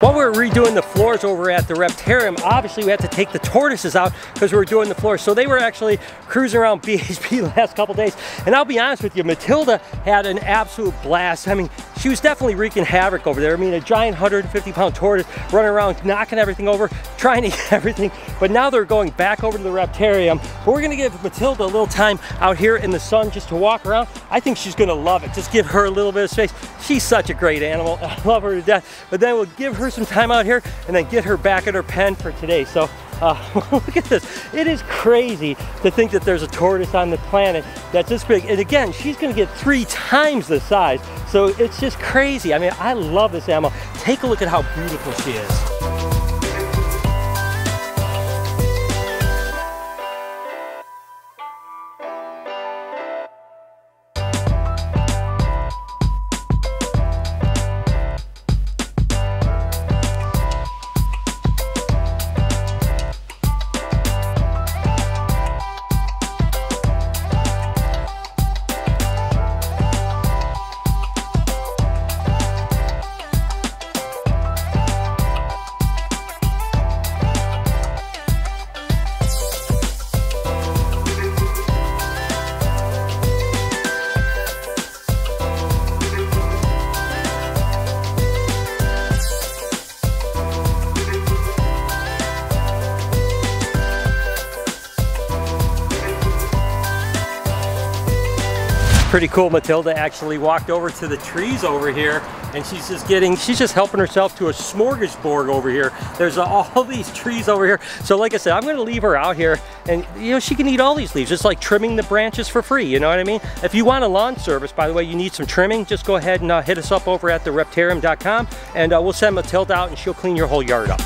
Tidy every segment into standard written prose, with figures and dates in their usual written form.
While we were redoing the floors over at the Reptarium, obviously we had to take the tortoises out because we were doing the floors. So they were actually cruising around BHP the last couple days. And I'll be honest with you, Matilda had an absolute blast. I mean, she was definitely wreaking havoc over there. I mean, a giant 150-pound tortoise running around, knocking everything over, trying to eat everything. But now they're going back over to the Reptarium. But we're going to give Matilda a little time out here in the sun just to walk around. I think she's going to love it. Just give her a little bit of space. She's such a great animal. I love her to death. But then we'll give her some time out here and then get her back at her pen for today. So look at this. It is crazy to think that there's a tortoise on the planet that's this big. And again, she's going to get 3 times the size. So it's just crazy. I mean, I love this animal. Take a look at how beautiful she is. Pretty cool. Matilda actually walked over to the trees over here and she's just helping herself to a smorgasbord over here. There's all these trees over here. So like I said, I'm going to leave her out here and, you know, she can eat all these leaves. It's like trimming the branches for free. You know what I mean? If you want a lawn service, by the way, you need some trimming, just go ahead and hit us up over at thereptarium.com and we'll send Matilda out and she'll clean your whole yard up.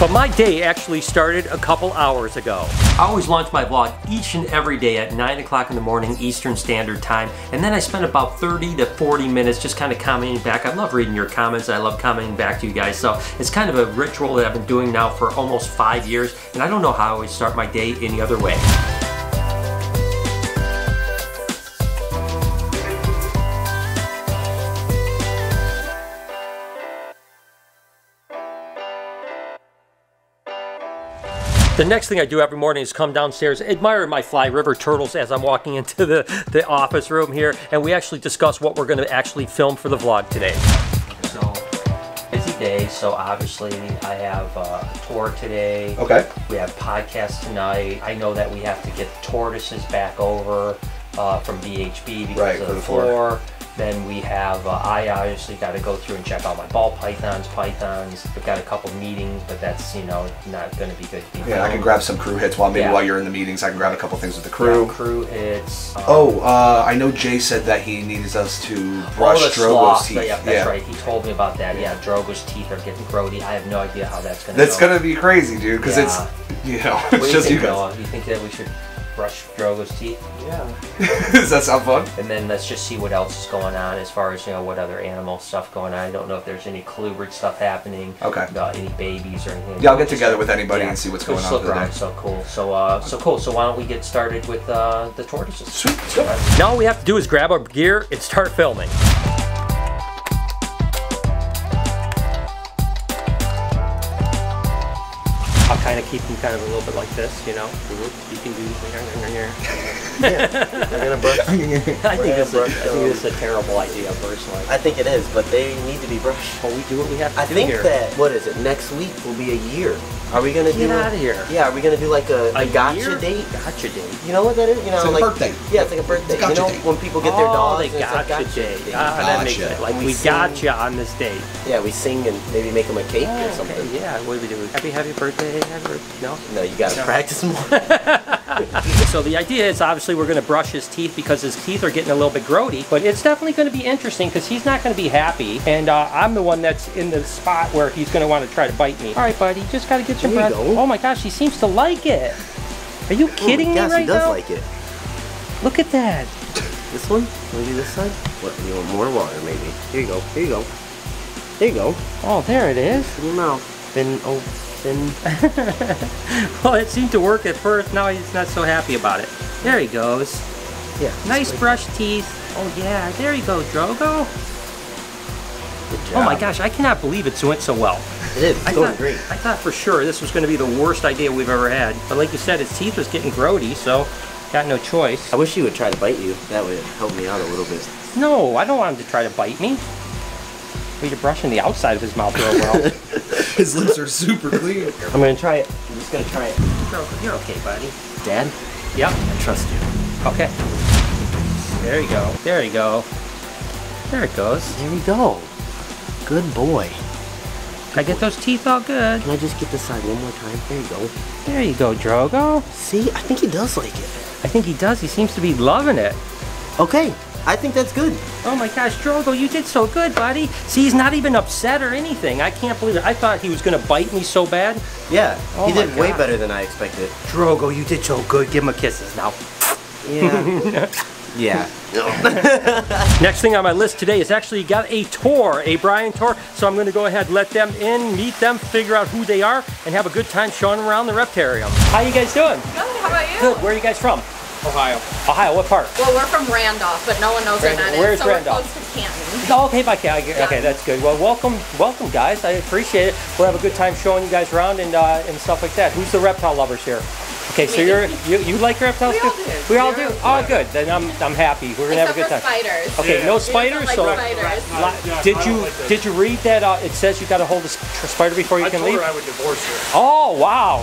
But my day actually started a couple hours ago. I always launch my vlog each and every day at 9 o'clock in the morning Eastern Standard Time, and then I spend about 30 to 40 minutes just kind of commenting back. I love reading your comments, I love commenting back to you guys, so it's kind of a ritual that I've been doing now for almost 5 years, and I don't know how I would start my day any other way. The next thing I do every morning is come downstairs, admire my Fly River turtles as I'm walking into the office room here, and we actually discuss what we're going to actually film for the vlog today. So, busy day, so obviously I have a tour today. Okay. We have podcasts tonight. I know that we have to get the tortoises back over from BHB because right, of the floor. Then we have, I obviously got to go through and check out my ball pythons. We've got a couple meetings, but that's, you know, not going to be good. To be I can grab some crew hits while you're in the meetings. I can grab a couple things with the crew. Grab crew hits. I know Jay said that he needs us to brush Drogo's teeth. But yeah, that's right. He told me about that. Yeah, Drogo's teeth are getting grody. I have no idea how that's going to go. That's going to be crazy, dude, because it's, you know, it's just you guys. Noah? You think that we should brush Drogo's teeth? Yeah. Does that sound fun? And then let's just see what else is going on as far as, you know, what other animal stuff going on. I don't know if there's any colubrid stuff happening. Okay. Any babies or anything. Yeah, I'll get together with anybody and see what's going on. Look around. So cool. So why don't we get started with the tortoises? Sweet. Let's go. Now all we have to do is grab our gear and start filming. Kind of keep them kind of a little bit like this, you know. Mm-hmm. You can do. I think this is a terrible idea, personally. I think it is, but they need to be brushed. Well, we do what we have to do here. I think that, what is it? Next week will be a year. Are we gonna get out of here? Yeah, are we gonna do like a gotcha date? Gotcha date. You know what that is? You know, it's like a birthday. Yeah, it's like a birthday. It's a gotcha date. When people get their dogs, they gotcha date. Ah, that makes it like we gotcha on this date. Yeah, we sing and maybe make them a cake or something. Yeah, what do we do? Happy birthday, no? No, you gotta practice more. So the idea is obviously we're gonna brush his teeth because his teeth are getting a little bit grody, but it's definitely gonna be interesting because he's not gonna be happy, and I'm the one that's in the spot where he's gonna want to try to bite me. All right, buddy, just gotta get your breath. Oh my gosh, he seems to like it. Are you kidding me right now? Yes, he does like it. Look at that. This one? Maybe this side? What? You want more water? Maybe. Here you go. Here you go. There you go. Oh, there it is. In your mouth. Then Well, it seemed to work at first. Now he's not so happy about it. There he goes. Yeah. Nice brushed teeth. Oh yeah. There you go, Drogo. Good job. Oh my gosh, I cannot believe it went so well. It is. It's going great. I thought for sure this was going to be the worst idea we've ever had. But like you said, his teeth was getting grody, so got no choice. I wish he would try to bite you. That would help me out a little bit. No, I don't want him to try to bite me. You're brushing the outside of his mouth real well. His lips are super clean. I'm gonna try it. I'm just gonna try it. You're okay, buddy. Dad? Yep. I trust you. Okay. There you go. There you go. There it goes. There we go. Good boy. Can I get those teeth all good? Can I just get this side one more time? There you go. There you go, Drogo. See, I think he does like it. I think he does. He seems to be loving it. Okay. I think that's good. Oh my gosh, Drogo, you did so good, buddy. See, he's not even upset or anything. I can't believe it. I thought he was gonna bite me so bad. Yeah, oh he did way better than I expected. Drogo, you did so good. Give him a kiss now. Yeah. Yeah. Next thing on my list today is actually got a tour, a Brian tour. So I'm gonna go ahead, let them in, meet them, figure out who they are, and have a good time showing them around the Reptarium. How you guys doing? Good, how about you? Good, where are you guys from? Ohio. Ohio, what part? Well, we're from Randolph, but no one knows where that is. Where's Randolph? We're close to Canton. Oh, okay, okay, that's good. Well, welcome, guys. I appreciate it. We'll have a good time showing you guys around and stuff like that. Who's the reptile lovers here? Okay, so you like reptiles? We all do. We all do? Oh, good. Then I'm happy. We're gonna have a good time. Spiders. Okay, no spiders. Like spiders. Did you read that? It says you got to hold a spider before you can leave. I told her I would divorce her. Oh wow.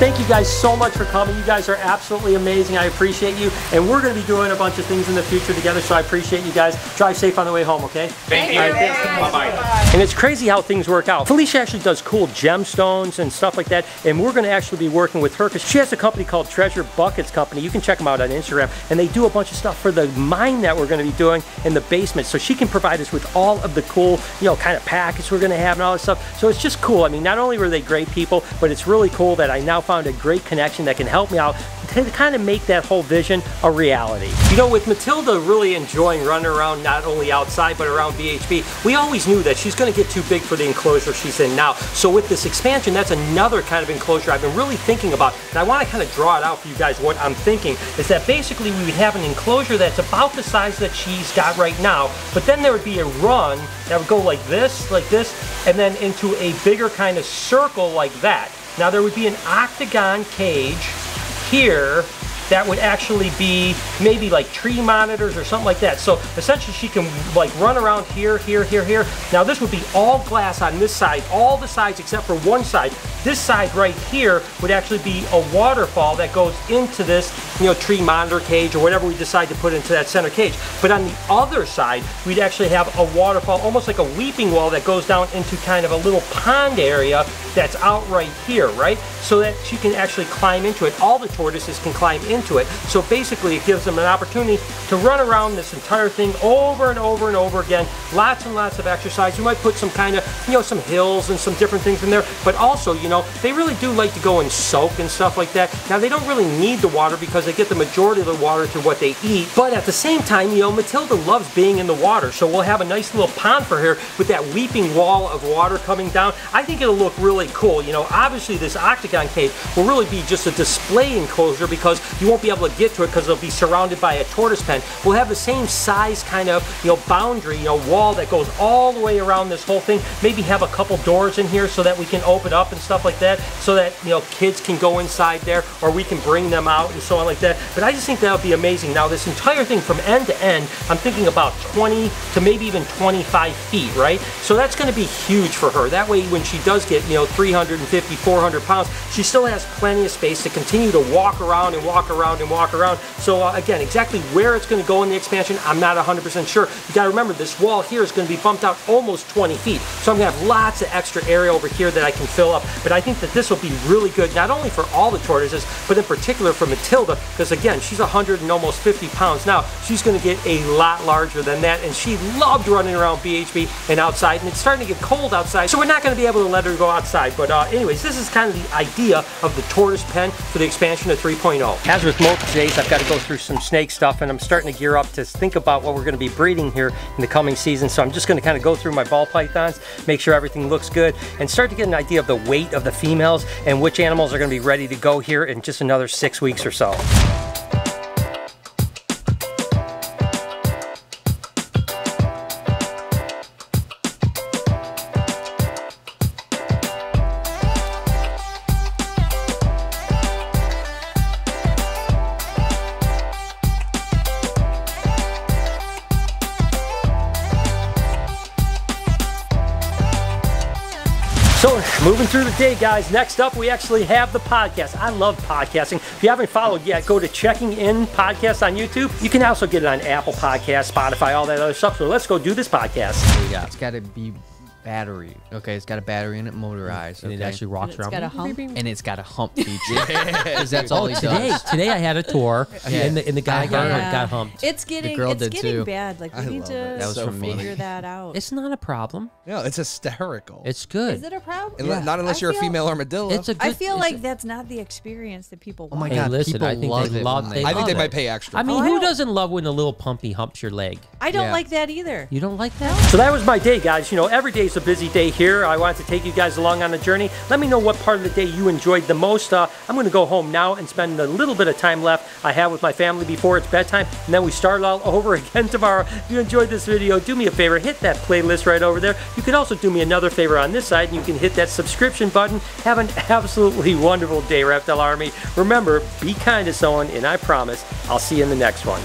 Thank you guys so much for coming. You guys are absolutely amazing. I appreciate you. And we're going to be doing a bunch of things in the future together, so I appreciate you guys. Drive safe on the way home, okay? Thank you. Bye-bye. And it's crazy how things work out. Felicia actually does cool gemstones and stuff like that, and we're going to actually be working with her because she has a company called Treasure Buckets Company. You can check them out on Instagram, and they do a bunch of stuff for the mine that we're going to be doing in the basement, so she can provide us with all of the cool, you know, kind of packets we're going to have and all that stuff. So it's just cool. I mean, not only were they great people, but it's really cool that I now found a great connection that can help me out to kind of make that whole vision a reality. You know, with Matilda really enjoying running around not only outside but around BHP, we always knew that she's gonna get too big for the enclosure she's in now. So with this expansion, that's another kind of enclosure I've been really thinking about. And I wanna kind of draw it out for you guys. What I'm thinking is that basically we would have an enclosure that's about the size that she's got right now, but then there would be a run that would go like this, and then into a bigger kind of circle like that. Now there would be an octagon cage here that would actually be maybe like tree monitors or something like that. So essentially she can like run around here, here, here, here. Now this would be all glass on this side, all the sides except for one side. This side right here would actually be a waterfall that goes into this you know, tree monitor cage or whatever we decide to put into that center cage. But on the other side, we'd actually have a waterfall, almost like a weeping wall that goes down into kind of a little pond area that's out right here, right? So that you can actually climb into it. All the tortoises can climb into it. So basically it gives them an opportunity to run around this entire thing over and over and over again. Lots and lots of exercise. You might put some kind of, you know, some hills and some different things in there, but also, you know, they really do like to go and soak and stuff like that. Now they don't really need the water because they get the majority of the water through what they eat, but at the same time, you know, Matilda loves being in the water. So we'll have a nice little pond for her with that weeping wall of water coming down. I think it'll look really cool. You know, obviously this octagon cage will really be just a display enclosure because you won't be able to get to it because it'll be surrounded by a tortoise pen. We'll have the same size kind of, you know, boundary, you know, wall that goes all the way around this whole thing. Maybe have a couple doors in here so that we can open up and stuff like that, so that, you know, kids can go inside there or we can bring them out and so on like that. But I just think that would be amazing. Now this entire thing from end to end, I'm thinking about 20 to maybe even 25 feet, right? So that's going to be huge for her. That way when she does get, you know, 350, 400 pounds, she still has plenty of space to continue to walk around and walk around and walk around. So again, exactly where it's going to go in the expansion, I'm not 100% sure. You got to remember this wall here is going to be bumped out almost 20 feet. So I'm going to have lots of extra area over here that I can fill up. But I think that this will be really good, not only for all the tortoises, but in particular for Matilda, because again, she's 100 and almost 50 pounds now. She's going to get a lot larger than that, and she loved running around BHB and outside, and it's starting to get cold outside, so we're not going to be able to let her go outside. But anyways, this is kind of the idea of the tortoise pen for the expansion of 3.0. As with most days, I've got to go through some snake stuff, and I'm starting to gear up to think about what we're going to be breeding here in the coming season. So I'm just going to kind of go through my ball pythons, make sure everything looks good, and start to get an idea of the weight of the females and which animals are going to be ready to go here in just another 6 weeks or so. Moving through the day, guys. Next up, we actually have the podcast. I love podcasting. If you haven't followed yet, go to Checking In Podcast on YouTube. You can also get it on Apple Podcasts, Spotify, all that other stuff. So let's go do this podcast. Yeah. It's got to be battery. Okay, it's got a battery in it, motorized. Okay. And it actually rocks around. And it's got a hump feature. Because that's all he does. Today I had a tour, and the guy got humped. It's getting, it's getting bad. Like, we need to figure that out. It's not a problem. No, it's hysterical. It's good. Is it a problem? Yeah. Not unless you're a female armadillo. It's a good, I feel like that's not the experience that people want. Oh my God, listen, people I think they might pay extra. I mean, who doesn't love when the little pumpy humps your leg? I don't like that either. You don't like that? So that was my day, guys. You know, every day a busy day here. I wanted to take you guys along on a journey. Let me know what part of the day you enjoyed the most. I'm going to go home now and spend a little bit of time left I have with my family before it's bedtime, and then we start all over again tomorrow. If you enjoyed this video, do me a favor, hit that playlist right over there. You can also do me another favor on this side, and you can hit that subscription button. Have an absolutely wonderful day, Reptile Army. Remember, be kind to someone, and I promise I'll see you in the next one.